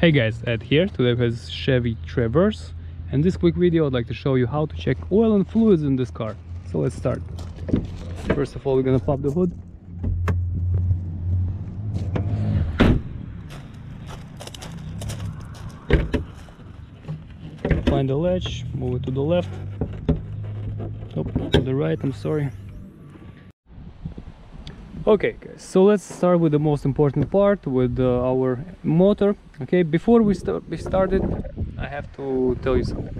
Hey guys, Ed here. Today has Chevy Traverse, and this quick video I'd like to show you how to check oil and fluids in this car. So let's start. First of all, we're gonna pop the hood. Find the latch, move it to the left. Oh, to the right, I'm sorry. Okay guys, so let's start with the most important part, with our motor. Okay, before we started, I have to tell you something.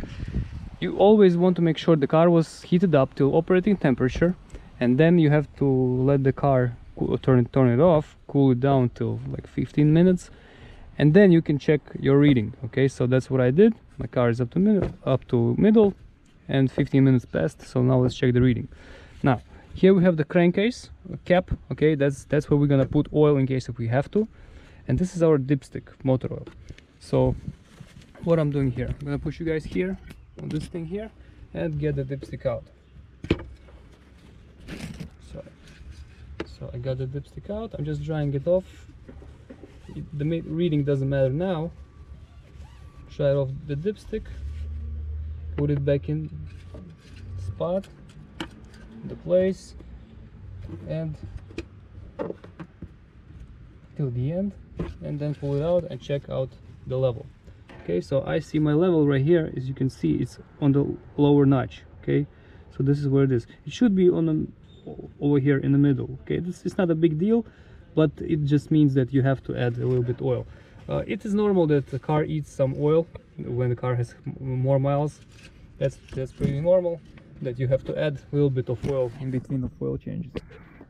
You always want to make sure the car was heated up till operating temperature, and then you have to let the car turn it off, cool it down till like 15 minutes, and then you can check your reading. Okay, so that's what I did. My car is up to middle, and 15 minutes passed. So now let's check the reading. Now, here we have the crankcase cap. Okay, that's where we're gonna put oil in case if we have to, and this is our dipstick motor oil. So what I'm doing here, I'm gonna push you guys here on this thing here and get the dipstick out. Sorry. So I got the dipstick out. I'm just drying it off. The reading doesn't matter now. Dry off the dipstick, put it back in spot, the place, and till the end, and then pull it out and check out the level. Okay, so I see my level right here. As you can see, it's on the lower notch. Okay, so this is where it is. It should be on over here in the middle. Okay, this is not a big deal, but it just means that you have to add a little bit oil. It is normal that the car eats some oil when the car has more miles. That's pretty normal, that you have to add a little bit of oil in between the oil changes.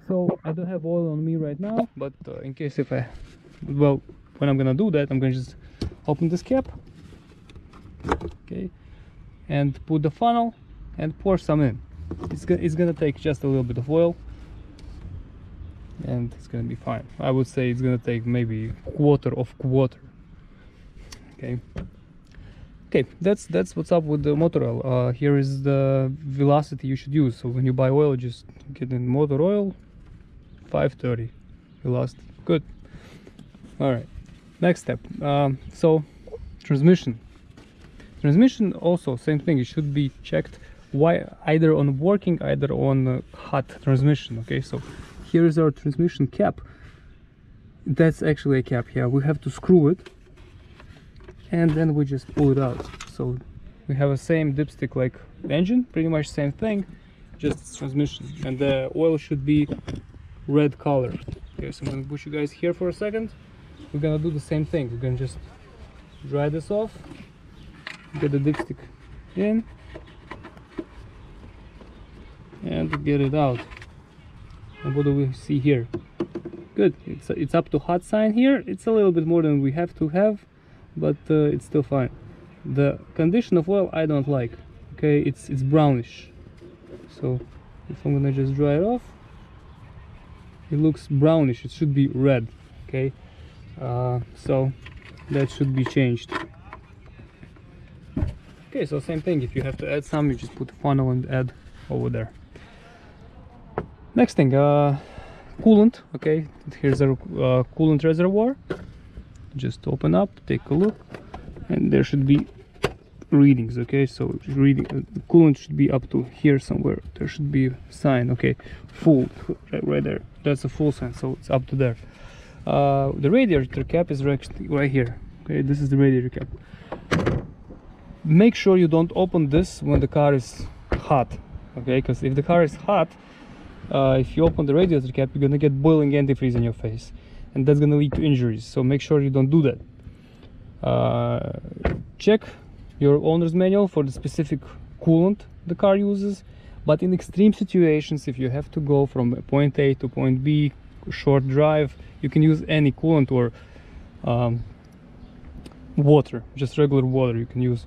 So I don't have oil on me right now, but in case if when I'm gonna do that, I'm gonna just open this cap, okay, and put the funnel and pour some in. It's gonna take just a little bit of oil, and it's gonna be fine. I would say it's gonna take maybe quarter. Okay. Okay, that's what's up with the motor oil. Here is the velocity you should use. So when you buy oil, just get in motor oil, 530 velocity. Good. All right. Next step. So transmission. Transmission also same thing. It should be checked either on working, either on hot transmission. Okay. So here is our transmission cap. That's actually a cap here. Yeah, we have to screw it, and then we just pull it out. So we have a same dipstick like the engine, pretty much same thing, just transmission, and the oil should be red color. Okay, so I'm gonna push you guys here for a second. We're gonna do the same thing. We're gonna just dry this off, get the dipstick in, and get it out. And what do we see here? Good, it's up to hot sign here. It's a little bit more than we have to have, but it's still fine. The condition of oil I don't like. Okay, it's brownish. So if I'm gonna just dry it off, it looks brownish. It should be red. Okay, so that should be changed. Okay, so same thing. If you have to add some, you just put the funnel and add over there. Next thing, coolant. Okay, here's our coolant reservoir. Just open up, take a look, and there should be readings. Okay, so coolant should be up to here somewhere. There should be a sign. Okay, full right there. That's a full sign, so it's up to there. The radiator cap is right here. Okay, this is the radiator cap. Make sure you don't open this when the car is hot. Okay, because if the car is hot, if you open the radiator cap, you're gonna get boiling antifreeze in your face, and that's gonna lead to injuries. So make sure you don't do that. Check your owner's manual for the specific coolant the car uses, but in extreme situations, if you have to go from point A to point B, short drive, you can use any coolant or water, just regular water you can use.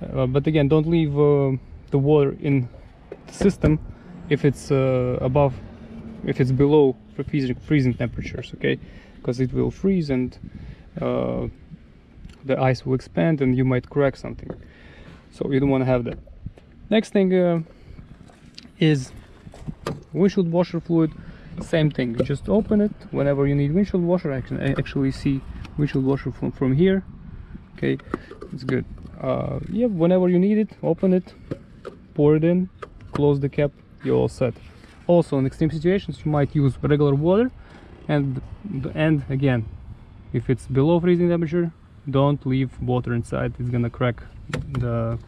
But again, don't leave the water in the system if it's below freezing temperatures, okay, because it will freeze, and the ice will expand, and you might crack something, so you don't want to have that. Next thing is windshield washer fluid. Same thing, you just open it whenever you need windshield washer. I can actually see windshield washer from here, Okay, it's good. Yeah, whenever you need it, open it, pour it in, close the cap, you're all set. Also, in extreme situations, you might use regular water, and again, if it's below freezing temperature, don't leave water inside, it's gonna crack the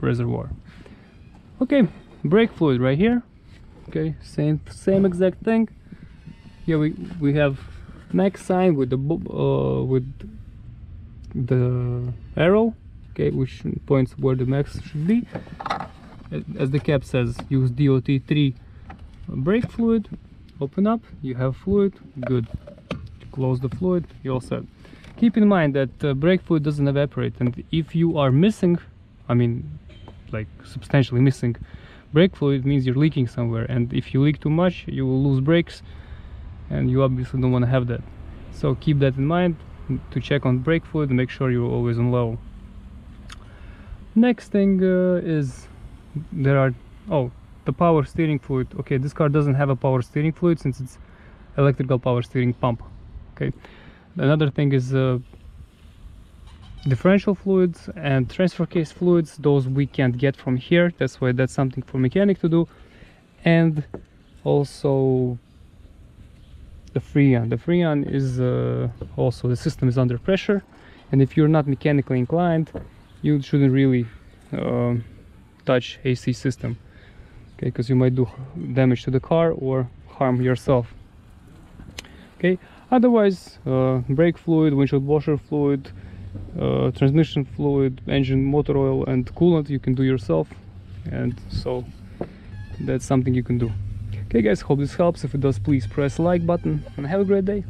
reservoir. Okay, brake fluid right here. Okay, same exact thing. Here we have neck sign with the arrow, okay, which points where the max should be. As the cap says, use DOT 3 brake fluid. Open up, you have fluid, good. Close the fluid, you're all set. Keep in mind that brake fluid doesn't evaporate, and if you are missing, I mean, like substantially missing brake fluid, means you're leaking somewhere, and if you leak too much, you will lose brakes, and you obviously don't want to have that. So keep that in mind to check on brake fluid and make sure you're always on low. Next thing is the power steering fluid. Okay, this car doesn't have a power steering fluid since it's electrical power steering pump. Okay, another thing is differential fluids and transfer case fluids. Those we can't get from here, that's why that's something for mechanic to do. And also the Freon. The Freon is also, the system is under pressure, and if you're not mechanically inclined, you shouldn't really touch AC system, okay, because you might do damage to the car or harm yourself. Okay, otherwise brake fluid, windshield washer fluid, transmission fluid, engine motor oil and coolant you can do yourself, and so that's something you can do. Okay guys, hope this helps. If it does, please press like button and have a great day.